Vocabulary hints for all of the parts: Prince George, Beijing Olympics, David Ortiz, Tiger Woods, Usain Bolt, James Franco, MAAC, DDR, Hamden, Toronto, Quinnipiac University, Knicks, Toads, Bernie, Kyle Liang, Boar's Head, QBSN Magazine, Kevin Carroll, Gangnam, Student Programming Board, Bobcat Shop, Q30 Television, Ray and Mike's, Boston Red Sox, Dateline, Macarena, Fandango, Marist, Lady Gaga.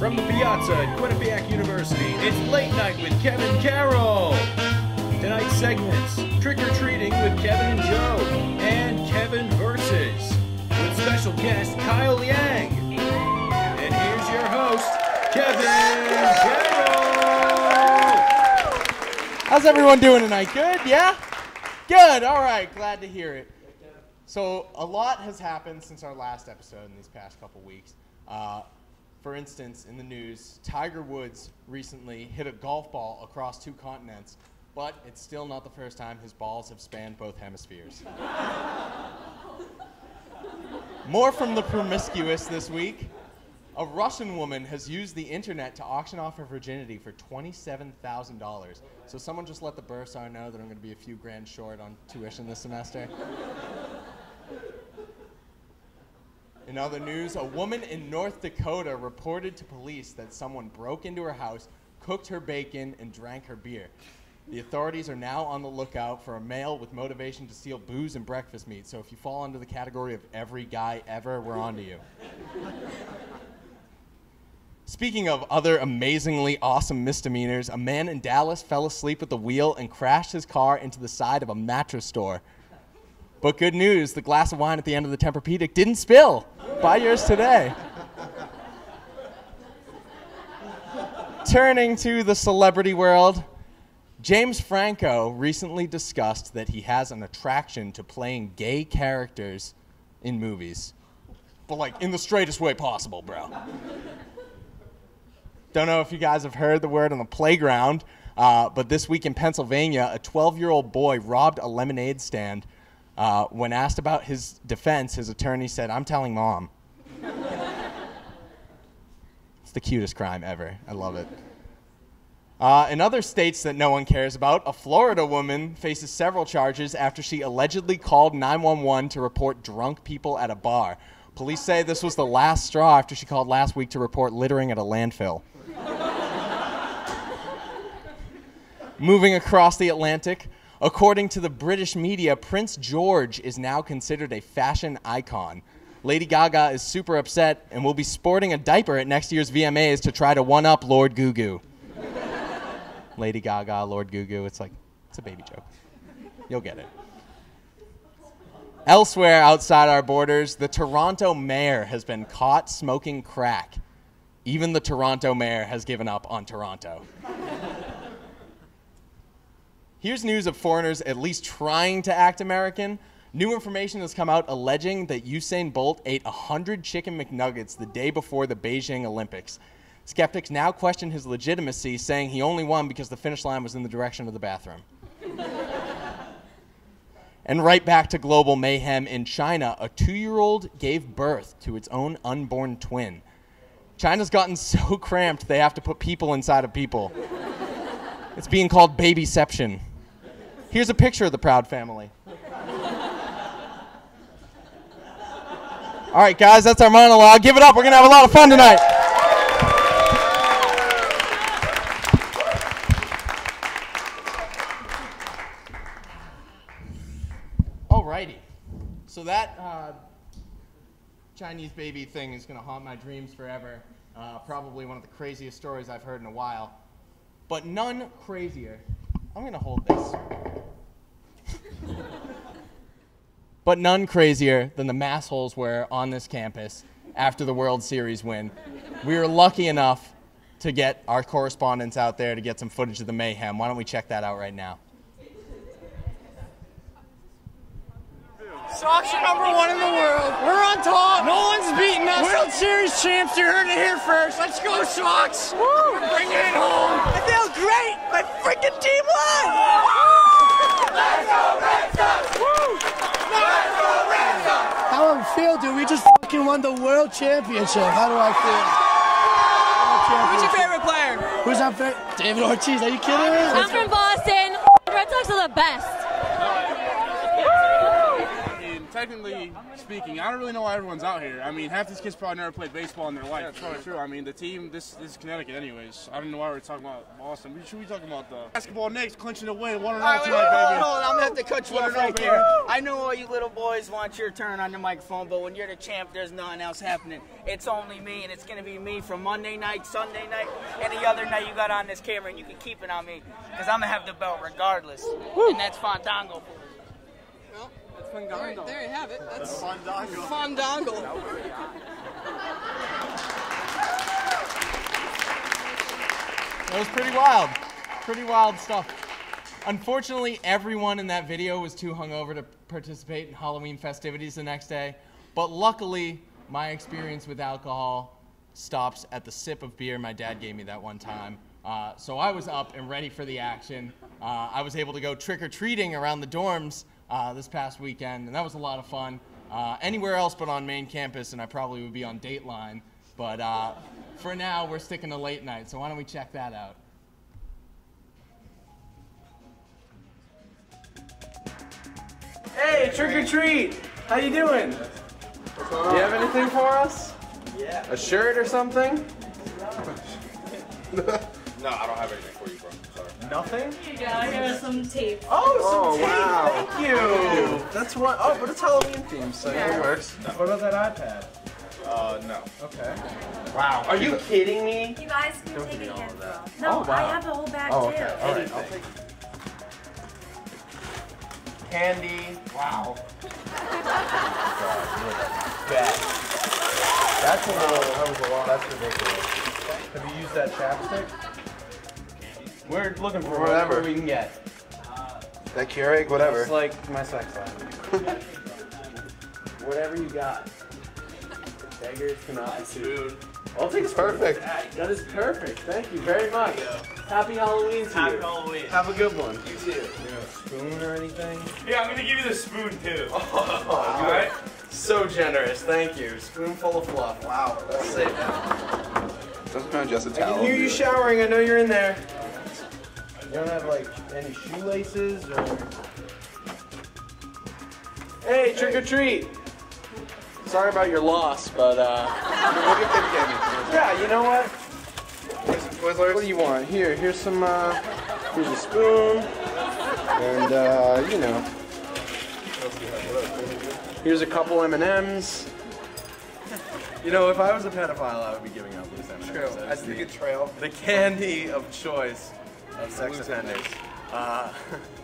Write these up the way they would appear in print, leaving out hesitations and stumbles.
From the Piazza at Quinnipiac University, it's Late Night with Kevin Carroll. Tonight's segments, Trick or Treating with Kevin and Joe, and Kevin Versus, with special guest Kyle Liang. And here's your host, Kevin Carroll. How's everyone doing tonight? Good, yeah? Good, all right, glad to hear it. So a lot has happened since our last episode in these past couple weeks. For instance, in the news, Tiger Woods recently hit a golf ball across two continents, but it's still not the first time his balls have spanned both hemispheres. More from the promiscuous this week. A Russian woman has used the internet to auction off her virginity for $27,000. So someone just let the bursar know that I'm going to be a few grand short on tuition this semester. In other news, a woman in North Dakota reported to police that someone broke into her house, cooked her bacon, and drank her beer. The authorities are now on the lookout for a male with motivation to steal booze and breakfast meat. So if you fall under the category of every guy ever, we're on to you. Speaking of other amazingly awesome misdemeanors, a man in Dallas fell asleep at the wheel and crashed his car into the side of a mattress store. But good news, the glass of wine at the end of the Tempur-Pedic didn't spill. Buy yours today. Turning to the celebrity world, James Franco recently discussed that he has an attraction to playing gay characters in movies. But like, in the straightest way possible, bro. Don't know if you guys have heard the word on the playground, but this week in Pennsylvania, a 12-year-old boy robbed a lemonade stand. When asked about his defense, his attorney said, "I'm telling mom." It's the cutest crime ever. I love it. In other states that no one cares about, a Florida woman faces several charges after she allegedly called 911 to report drunk people at a bar. Police say this was the last straw after she called last week to report littering at a landfill. Moving across the Atlantic, according to the British media, Prince George is now considered a fashion icon. Lady Gaga is super upset and will be sporting a diaper at next year's VMAs to try to one-up Lord Goo Goo. Lady Gaga, Lord Goo Goo, it's like, it's a baby joke. You'll get it. Elsewhere outside our borders, the Toronto mayor has been caught smoking crack. Even the Toronto mayor has given up on Toronto. Here's news of foreigners at least trying to act American. New information has come out alleging that Usain Bolt ate 100 chicken McNuggets the day before the Beijing Olympics. Skeptics now question his legitimacy, saying he only won because the finish line was in the direction of the bathroom. And right back to global mayhem in China, a 2-year-old gave birth to its own unborn twin. China's gotten so cramped they have to put people inside of people. It's being called babyception. Here's a picture of the Proud Family. All right, guys, that's our monologue. Give it up. We're going to have a lot of fun tonight. All righty. So that Chinese baby thing is going to haunt my dreams forever. Probably one of the craziest stories I've heard in a while. But none crazier. I'm going to hold this. But none crazier than the mass holes were on this campus after the World Series win. We were lucky enough to get our correspondents out there to get some footage of the mayhem. Why don't we check that out right now? Sox are number one in the world. We're on top. No one's beating us. World Series champs. You heard it here first. Let's go, Sox. Woo. We're bringing it home. I feel great. My freaking team won. Woo. Let's go, Red Sox. Woo. Let's go, Red Sox. How do I feel, dude? We just fucking won the world championship. How do I feel? Who's your favorite player? Who's our favorite? David Ortiz. Are you kidding me? I'm from Boston. The Red Sox are the best. technically speaking, I don't really know why everyone's out here. I mean, half these kids probably never played baseball in their life. Yeah, that's probably true. I mean, the team, this is Connecticut anyways. I don't know why we're talking about Boston. We should be talking about the basketball Knicks clinching the win. 1-0 tonight, baby. Hold on, I'm going to have to cut you off right there. I know all you little boys want your turn on the microphone, but when you're the champ, there's nothing else happening. It's only me, and it's going to be me from Monday night, Sunday night, and the other night you got on this camera, and you can keep it on me, because I'm going to have the belt regardless, and that's Fandango. Well, that's Fandango. There you have it. That's Fandango. Fandango. That was pretty wild. Pretty wild stuff. Unfortunately, everyone in that video was too hungover to participate in Halloween festivities the next day, but luckily, my experience with alcohol stops at the sip of beer my dad gave me that one time. So I was up and ready for the action. I was able to go trick-or-treating around the dorms this past weekend, and that was a lot of fun. Anywhere else but on main campus, and I probably would be on Dateline. But for now, we're sticking to late night, so why don't we check that out? Hey, trick-or-treat! How you doing? Do you have anything for us? Yeah. A shirt or something? No, I don't have anything for you, bro. Sorry. Nothing? Here you go. I got some tape. Oh, some tape. Wow. Thank you. That's what. Oh, but it's Halloween themed, so yeah, it works. No. What about that iPad? No. Okay. Wow. Are you kidding me? You guys can don't take a handful. No, oh, wow. I have the whole bag too. Okay. All right, I'll take candy. Wow. That's a little, that was a lot. That's ridiculous. Have you used that chapstick? We're looking for whatever we can get. That Keurig, whatever. It's like my sex life. Whatever you got. Beggars cannot be sued. I'll take it. Perfect. That is perfect. Thank you very much. You happy Halloween to you. Happy Halloween. Have a good one. You too. You know, a spoon or anything? Yeah, I'm going to give you the spoon too. Oh, wow. All right. So generous. Thank you. Spoonful of fluff. Wow. That's safe. Doesn't matter, just a towel. I can hear you showering. I know you're in there. You don't have like any shoelaces or. Hey, trick or treat. Sorry about your loss, but we'll get them candy. Yeah, you know what? Here's some Twizzlers. What do you want? Here, here's a spoon, and you know, here's a couple M&Ms. You know, if I was a pedophile, I would be giving out these M&Ms. True, that's the good trail. The candy of choice of sex offenders.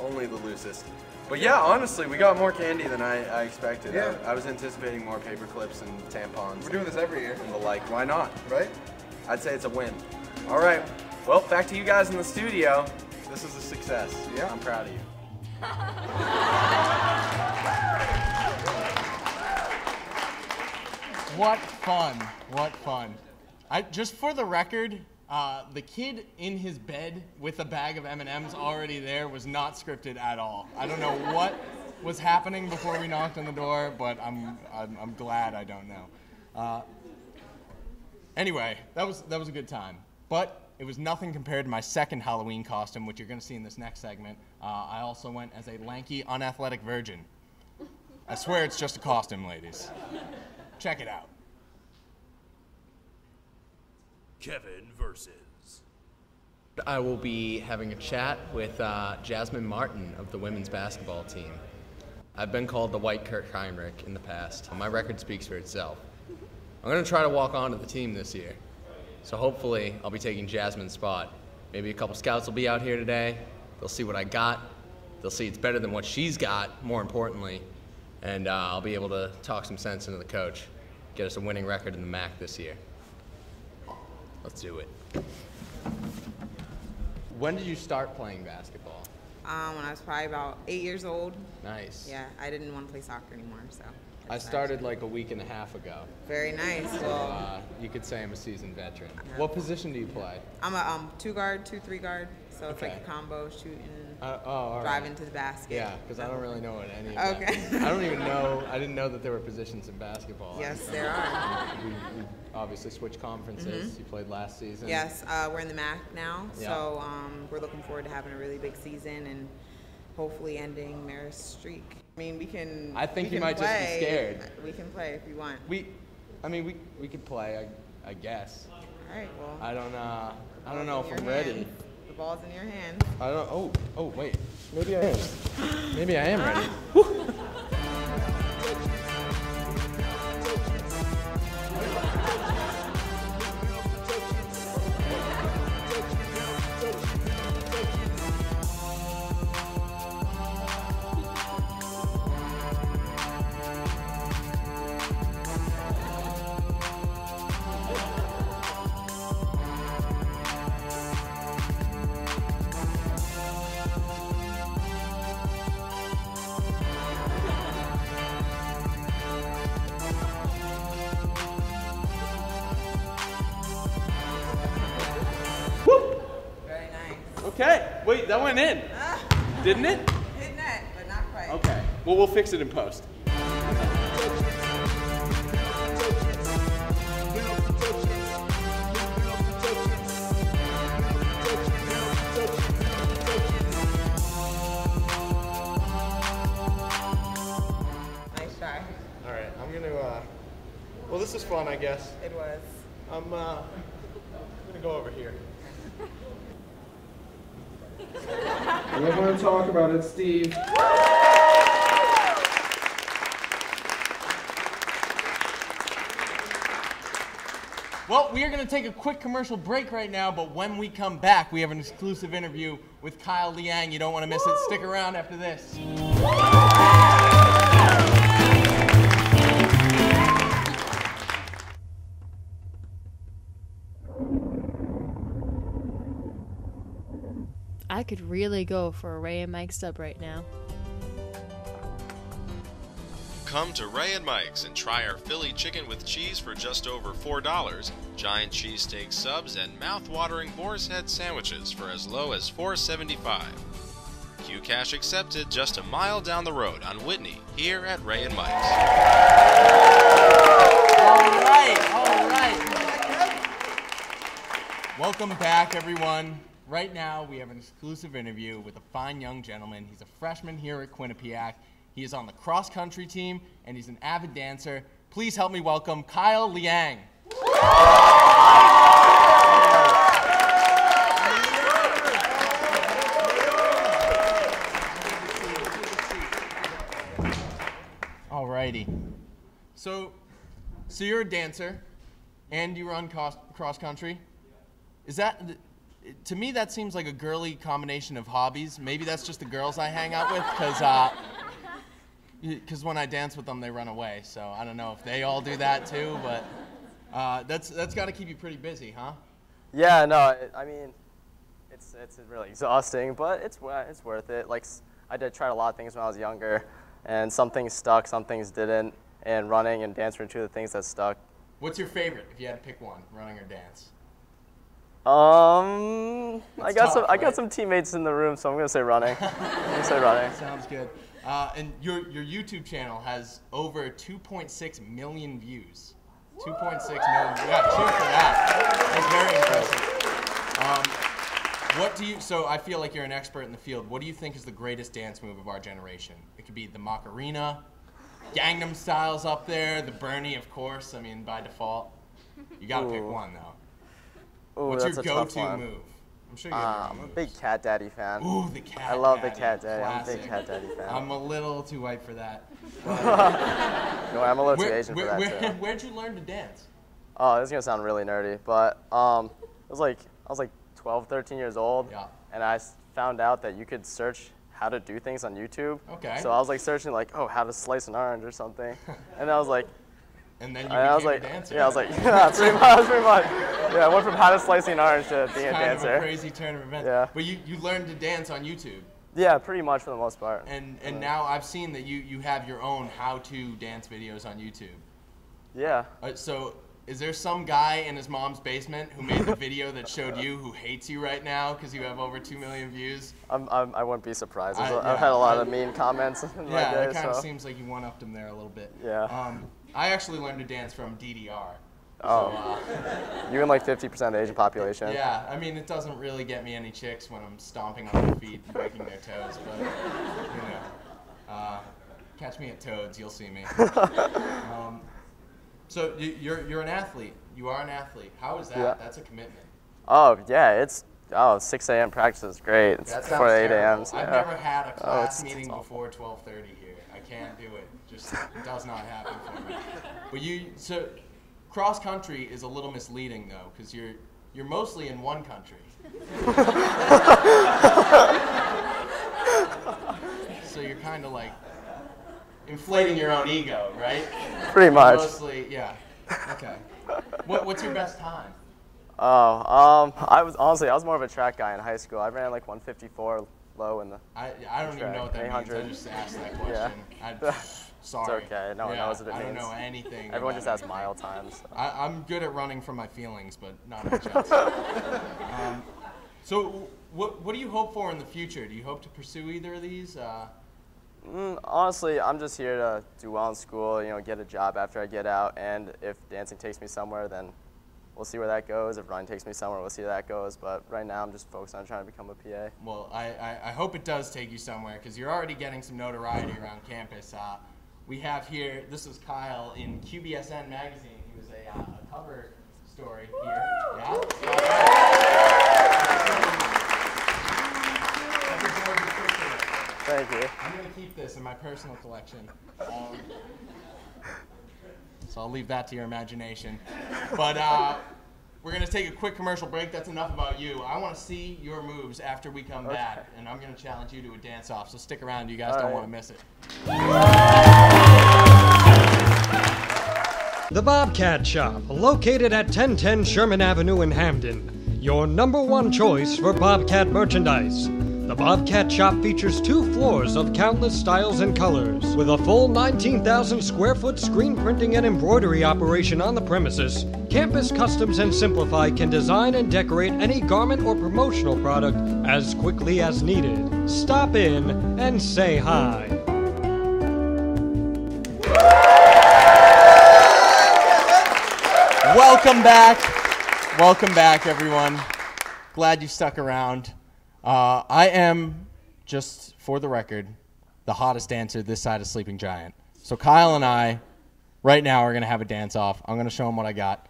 Only the loosest. But yeah, honestly, we got more candy than I expected. Yeah. I was anticipating more paper clips and tampons. We're doing this every year. And the like, why not? Right? I'd say it's a win. All right, well, back to you guys in the studio. This is a success. Yeah. I'm proud of you. What fun, what fun. Just for the record, the kid in his bed with a bag of M&Ms already there was not scripted at all. I don't know what was happening before we knocked on the door, but I'm glad I don't know. Anyway, that was a good time, but it was nothing compared to my second Halloween costume, which you're going to see in this next segment. I also went as a lanky, unathletic virgin. I swear it's just a costume, ladies. Check it out. Kevin Versus. I will be having a chat with Jasmine Martin of the women's basketball team. I've been called the white Kurt Heinrich in the past. My record speaks for itself. I'm going to try to walk onto the team this year. So hopefully I'll be taking Jasmine's spot. Maybe a couple scouts will be out here today. They'll see what I got. They'll see it's better than what she's got, more importantly. And I'll be able to talk some sense into the coach, get us a winning record in the MAAC this year. Let's do it. When did you start playing basketball? When I was probably about 8 years old. Nice. Yeah, I didn't want to play soccer anymore, so. I started like a week and a half ago. Very nice. So, you could say I'm a seasoned veteran. Yeah. What position do you play? I'm a two-guard, 2-3-guard, so it's like a combo, shooting, driving to the basket. Yeah, because I don't really know what any of that. I don't even know, I didn't know that there were positions in basketball. Yes, there are. We obviously switched conferences. You played last season. Yes, we're in the MAAC now, so we're looking forward to having a really big season and hopefully ending Marist streak. I mean, we can. I think you might just be scared. We can play if you want. I mean, we could play. I guess. All right. Well. I don't know if I'm ready. The ball's in your hand. I don't. Oh, wait. Maybe I am. Maybe I am ready. Wait, that went in, didn't it? Hit net, but not quite. Okay, well, we'll fix it in post. Nice try. All right, I'm gonna, well, this is fun, I guess. It was. I'm gonna go over here. I don't want to talk about it, Steve. Well, we are going to take a quick commercial break right now, but when we come back, we have an exclusive interview with Kyle Liang. You don't want to miss it. Stick around after this. I could really go for a Ray and Mike's sub right now. Come to Ray and Mike's and try our Philly chicken with cheese for just over $4, giant cheesesteak subs, and mouth-watering Boar's Head sandwiches for as low as $4.75. QCash accepted just a mile down the road on Whitney here at Ray and Mike's. All right. Welcome back, everyone. Right now, we have an exclusive interview with a fine young gentleman. He's a freshman here at Quinnipiac. He is on the cross-country team, and he's an avid dancer. Please help me welcome Kyle Liang. Alrighty. So you're a dancer, and you run cross-country. Is that... To me, that seems like a girly combination of hobbies. Maybe that's just the girls I hang out with, because when I dance with them, they run away. So I don't know if they all do that too, but that's got to keep you pretty busy, huh? Yeah, no, I mean, it's really exhausting, but it's worth it. Like, I tried a lot of things when I was younger, and some things stuck, some things didn't, and running and dancing were two of the things that stuck. What's your favorite, if you had to pick one, running or dance? I got some teammates in the room, so I'm gonna say running. Sounds good. And your YouTube channel has over 2.6 million views. 2.6 million. Yeah, cheers for that. That's very impressive. So I feel like you're an expert in the field. What do you think is the greatest dance move of our generation? It could be the Macarena, Gangnam Style's up there, the Bernie, of course. I mean, by default, you gotta pick one though. Ooh, what's your go-to move? I'm sure you have I'm a big Cat Daddy fan. Ooh, the Cat Daddy. I love the Cat Daddy. Classic. I'm a big Cat Daddy fan. I'm a little too white for that. No, I'm a little too Asian for that, too. Where'd you learn to dance? Oh, this is going to sound really nerdy, but I was like 12, 13 years old, yeah. And I found out that you could search how to do things on YouTube. Okay. So I was like searching, like, oh, how to slice an orange or something, and I was like, and then you became a dancer. Yeah, I was like, yeah, pretty much. Yeah, I went from how to slice an orange to being a dancer. Kind of a crazy turn of events. Yeah. But you learned to dance on YouTube. Yeah, pretty much for the most part. And now I've seen that you have your own how-to dance videos on YouTube. Yeah. So is there some guy in his mom's basement who made the video that showed you who hates you right now because you have over 2 million views? I wouldn't be surprised. I've had a lot of mean comments. Yeah, it kind of seems like you one-upped him there a little bit. Yeah. I actually learned to dance from DDR. Oh. So, you and like 50% of the Asian population. Yeah, I mean, it doesn't really get me any chicks when I'm stomping on their feet and breaking their toes, but, you know. Catch me at Toads. You'll see me. So you're an athlete. You are an athlete. How is that? Yeah. That's a commitment. Oh, yeah. It's 6 a.m. practice is great. It's 4 to 8 a.m. I've never had a class meeting before 12:30 here. I can't do it. Just it does not happen for me. But so cross country is a little misleading though, because you're mostly in one country. So you're kind of like inflating your own ego, right? Pretty much. Mostly, yeah. Okay. What's your best time? Oh, I was more of a track guy in high school. I ran like 154 low in the I don't even know what that 800. Means. I just asked that question. Yeah. Sorry. It's okay. No one knows what it means. I don't know anything. Everyone just has mile times. So. I'm good at running from my feelings, but not much else. So what do you hope for in the future? Do you hope to pursue either of these? Honestly, I'm just here to do well in school, you know, get a job after I get out, and if dancing takes me somewhere, then we'll see where that goes. If Ryan takes me somewhere, we'll see where that goes. But right now, I'm just focused on trying to become a PA. Well, I hope it does take you somewhere, because you're already getting some notoriety around campus. We have here, this is Kyle in QBSN Magazine. He was a cover story here. Yeah. Thank you. I'm going to keep this in my personal collection. So I'll leave that to your imagination. But we're going to take a quick commercial break. That's enough about you. I want to see your moves after we come back, and I'm going to challenge you to a dance-off. So stick around. You guys don't want to miss it. The Bobcat Shop, located at 1010 Sherman Avenue in Hamden. Your number one choice for Bobcat merchandise. The Bobcat Shop features 2 floors of countless styles and colors. With a full 19,000 square foot screen printing and embroidery operation on the premises, Campus Customs and Simplify can design and decorate any garment or promotional product as quickly as needed. Stop in and say hi. Welcome back. Welcome back, everyone. Glad you stuck around. I am, just for the record, the hottest dancer this side of Sleeping Giant. So Kyle and I, right now, are going to have a dance-off. I'm going to show him what I got.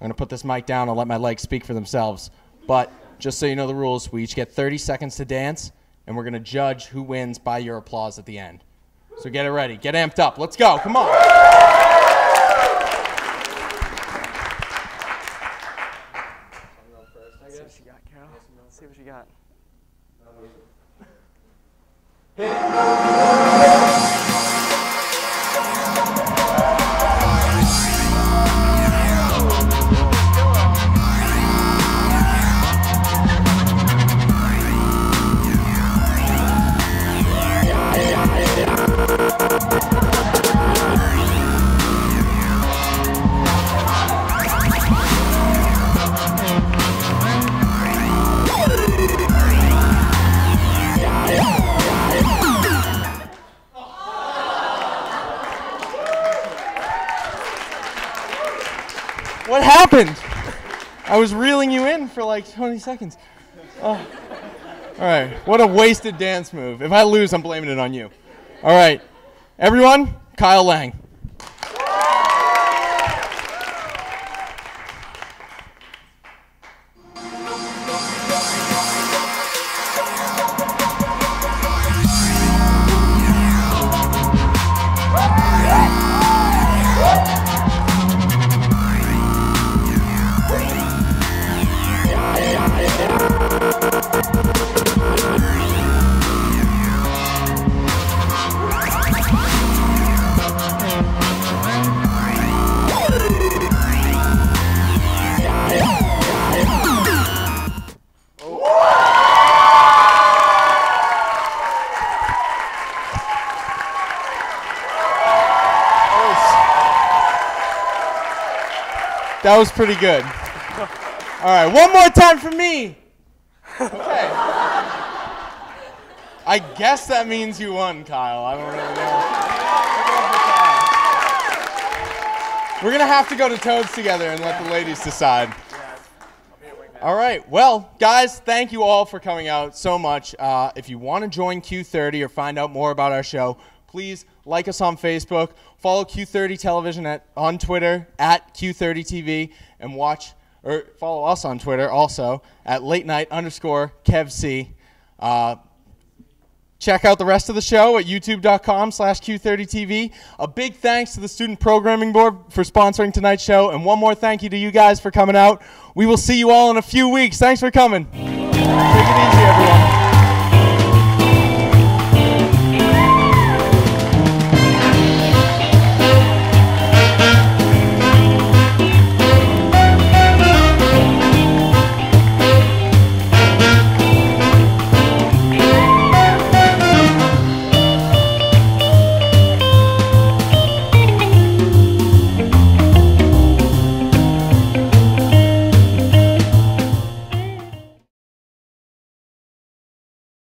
I'm going to put this mic down and let my legs speak for themselves. But just so you know the rules, we each get 30 seconds to dance, and we're going to judge who wins by your applause at the end. So get it ready. Get amped up. Let's go. Come on. See what she got, Carol. See what she got. What happened? I was reeling you in for like 20 seconds. All right, what a wasted dance move. If I lose, I'm blaming it on you. All right, everyone, Kyle Liang. That was pretty good. All right, one more time for me. Okay. I guess that means you won, Kyle. I don't really know. We're going to have to go to Toads together and let the ladies decide. All right, well, guys, thank you all for coming out so much. If you want to join Q30 or find out more about our show, please like us on Facebook, follow Q30 Television on Twitter at Q30TV, and watch or follow us on Twitter also at latenight_KevC. Check out the rest of the show at youtube.com/Q30TV. A big thanks to the Student Programming Board for sponsoring tonight's show, and one more thank you to you guys for coming out. We will see you all in a few weeks. Thanks for coming. Take it easy, everyone.